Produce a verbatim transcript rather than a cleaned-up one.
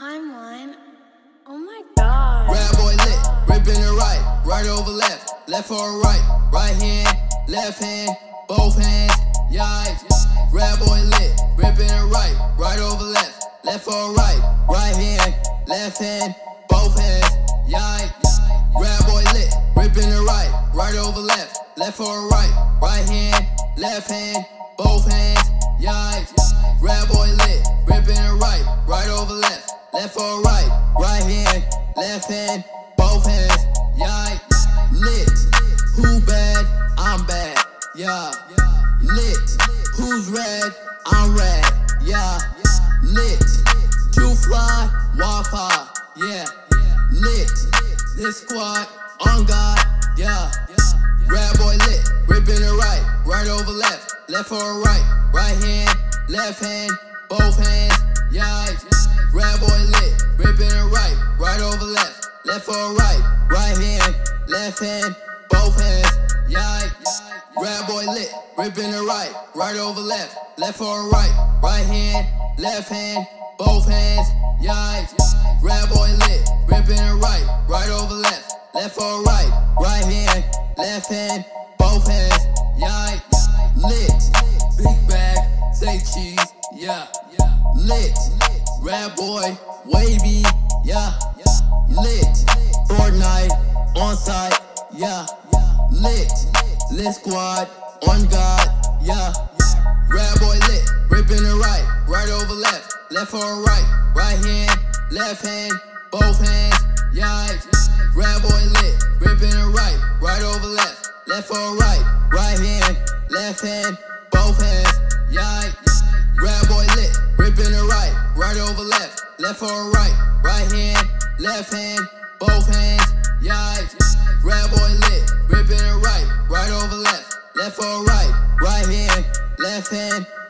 Timeline. Oh my god. Rad boy lit, ripping it right, right over left, left or right, right hand, left hand, both hands, yikes. Rad boy lit, ripping it right, right over left, left or right, right hand, left hand, both hands, yikes. Rad boy lit, ripping it right, right over left, left or right, right hand, left hand, both hands, yikes. Rad boy lit, ripping it right, right over left. Left or right, right hand, left hand, both hands, yikes. Lit, who bad? I'm bad, yeah. Lit, who's red? I'm red, yeah. Lit, you fly, Wi-Fi, yeah. Lit, this squad, on God, yeah. Rad boy lit, ripping it right, right over left, left or right, right hand, left hand, both hands, yikes. Rad boy lit, ripping it right, right over left, left or right, right hand, left hand, both hands, yikes. Rad boy lit, ripping it right, right over left, left or right, right hand, left hand, both hands, yikes. Rad boy lit, ripping it right, right over left, left or right, right hand, left hand, both hands, yikes. Lit, big bag, say cheese, yeah. Lit, Rad boy, wavy, yeah. Lit, Fortnite, on site, yeah. Lit, lit squad, on God, yeah. Rad boy lit, ripping it right, right over left, left or right, right hand, left hand, both hands, yikes. Rad boy lit, ripping it right, right over left, left or right, right hand, left hand, both hands, yikes. Rad boy lit, ripping it right. Right over left, left or right, right hand, left hand, both hands, yikes. Rad boy lit, ripping it right, right over left, left or right, right hand, left hand.